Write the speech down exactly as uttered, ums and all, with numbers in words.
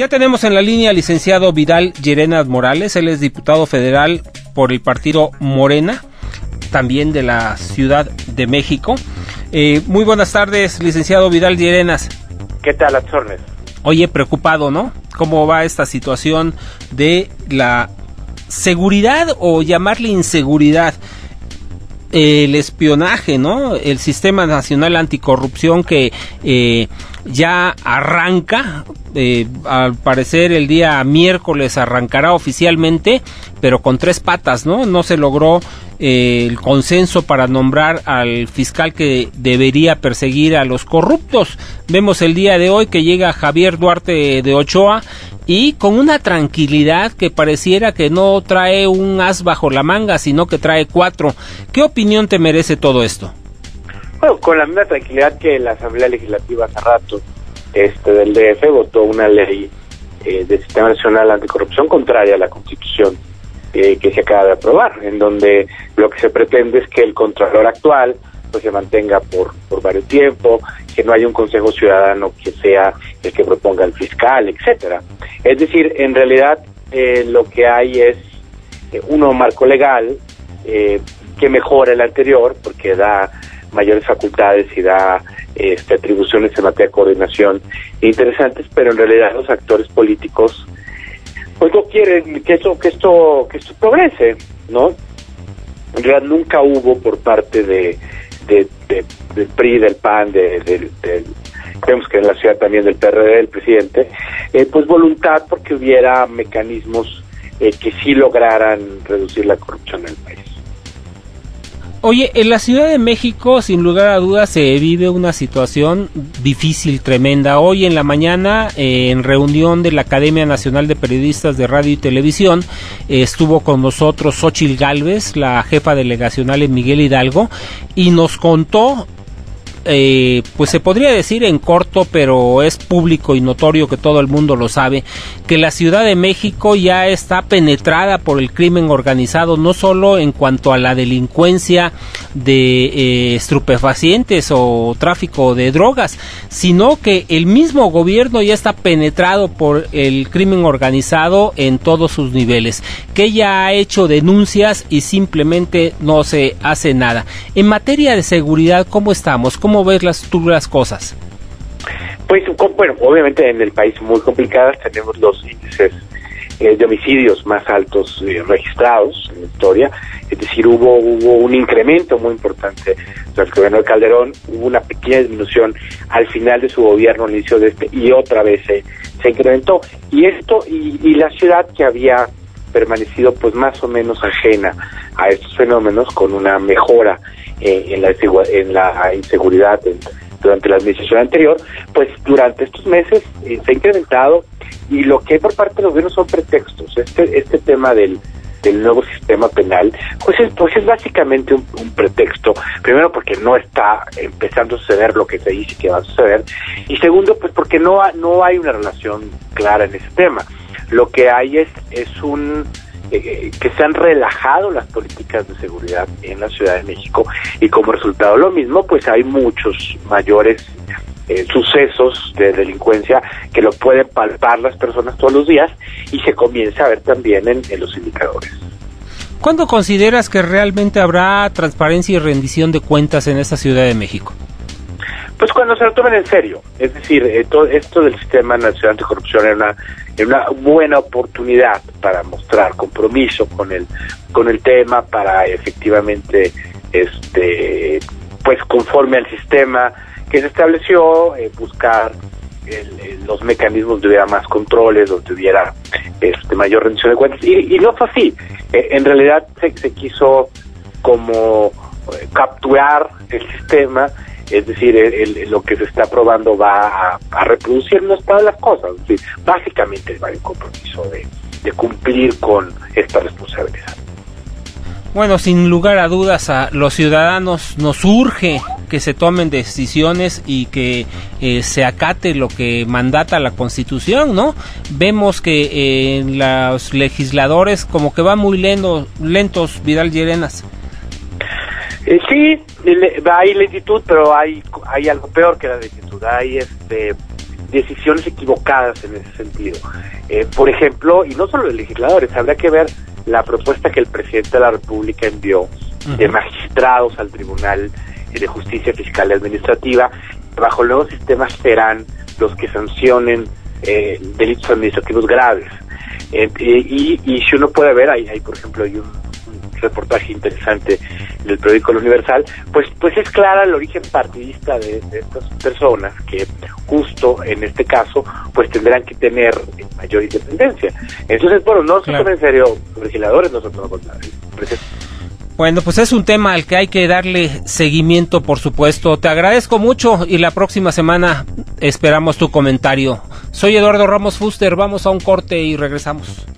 Ya tenemos en la línea al licenciado Vidal Llerenas Morales. Él es diputado federal por el partido Morena, también de la Ciudad de México. Eh, muy buenas tardes, licenciado Vidal Llerenas. ¿Qué tal, Absornes? Oye, preocupado, ¿no? ¿Cómo va esta situación de la seguridad, o llamarle inseguridad, el espionaje, ¿no? El Sistema Nacional Anticorrupción que eh, ya arranca, eh, al parecer el día miércoles arrancará oficialmente, pero con tres patas, ¿no? No se logró eh, el consenso para nombrar al fiscal que debería perseguir a los corruptos. Vemos el día de hoy que llega Javier Duarte de Ochoa, y con una tranquilidad que pareciera que no trae un as bajo la manga, sino que trae cuatro. ¿Qué opinión te merece todo esto? Bueno, con la misma tranquilidad que la Asamblea Legislativa hace rato este, del D F votó una ley eh, del Sistema Nacional Anticorrupción contraria a la Constitución eh, que se acaba de aprobar, en donde lo que se pretende es que el Contralor actual pues se mantenga por, por varios tiempos, que no haya un Consejo Ciudadano que sea el que proponga el fiscal, etcétera. Es decir, en realidad eh, lo que hay es eh, un nuevo marco legal eh, que mejora el anterior porque da mayores facultades y da eh, este, atribuciones en materia de coordinación interesantes, pero en realidad los actores políticos pues no quieren que esto que esto que esto progrese, ¿no? En realidad nunca hubo por parte de, de, de del P R I, del P A N, del de, de, creemos que en la ciudad también del P R D, del presidente, eh, pues voluntad porque hubiera mecanismos eh, que sí lograran reducir la corrupción en el país. Oye, en la Ciudad de México, sin lugar a dudas, se vive una situación difícil, tremenda. Hoy en la mañana, eh, en reunión de la Academia Nacional de Periodistas de Radio y Televisión, eh, estuvo con nosotros Xochitl Galvez, la jefa delegacional en Miguel Hidalgo, y nos contó... Eh, pues se podría decir en corto, pero es público y notorio que todo el mundo lo sabe, que la Ciudad de México ya está penetrada por el crimen organizado, no solo en cuanto a la delincuencia de eh, estupefacientes o tráfico de drogas, sino que el mismo gobierno ya está penetrado por el crimen organizado en todos sus niveles, que ya ha hecho denuncias y simplemente no se hace nada. En materia de seguridad, ¿cómo estamos? ¿Cómo ¿Cómo ves las, tú las cosas? Pues, bueno, obviamente en el país muy complicadas, tenemos los índices eh, de homicidios más altos eh, registrados en la historia, es decir, hubo, hubo un incremento muy importante tras el gobierno de Calderón, hubo una pequeña disminución al final de su gobierno, al inicio de este, y otra vez eh, se incrementó, y esto, y, y la ciudad que había permanecido pues más o menos ajena a estos fenómenos, con una mejora eh, en, la, en la inseguridad en, durante la administración anterior, pues durante estos meses eh, se ha incrementado, y lo que hay por parte de los gobiernos son pretextos. Este este tema del, del nuevo sistema penal pues es, pues es básicamente un, un pretexto, primero porque no está empezando a suceder lo que se dice que va a suceder, y segundo pues porque no, ha, no hay una relación clara en ese tema. Lo que hay es, es un eh, que se han relajado las políticas de seguridad en la Ciudad de México, y como resultado lo mismo, pues hay muchos mayores eh, sucesos de delincuencia que lo pueden palpar las personas todos los días, y se comienza a ver también en, en los indicadores. ¿Cuándo consideras que realmente habrá transparencia y rendición de cuentas en esta Ciudad de México? Pues cuando se lo tomen en serio, es decir, esto, esto del Sistema Nacional de Corrupción era una, era una buena oportunidad para mostrar compromiso con el con el tema, para efectivamente, este, pues conforme al sistema que se estableció, eh, buscar el, los mecanismos donde hubiera más controles, donde hubiera este, mayor rendición de cuentas, y, y no fue así. Eh, en realidad se, se quiso como eh, capturar el sistema. Es decir, el, el, lo que se está aprobando va a, a reproducir no todas las cosas. Es decir, básicamente va el compromiso de, de cumplir con esta responsabilidad. Bueno, sin lugar a dudas, a los ciudadanos nos urge que se tomen decisiones y que eh, se acate lo que mandata la Constitución, ¿no? Vemos que eh, los legisladores como que van muy lento, lentos, Vidal Llerenas. Eh, sí, le, hay lentitud, pero hay hay algo peor que la lentitud. Hay este decisiones equivocadas en ese sentido. Eh, por ejemplo, y no solo los legisladores, habrá que ver la propuesta que el presidente de la República envió de magistrados al Tribunal de Justicia Fiscal y Administrativa. Bajo el nuevo sistema serán los que sancionen eh, delitos administrativos graves. Eh, y, y si uno puede ver, hay, hay por ejemplo, hay un reportaje interesante del periódico El Universal, pues pues es clara el origen partidista de, de estas personas que justo en este caso pues tendrán que tener mayor independencia. Entonces, bueno, no se tomen en serio los legisladores, no se tomen con nadie. Bueno, pues es un tema al que hay que darle seguimiento, por supuesto. Te agradezco mucho y la próxima semana esperamos tu comentario. Soy Eduardo Ramos Fuster, vamos a un corte y regresamos.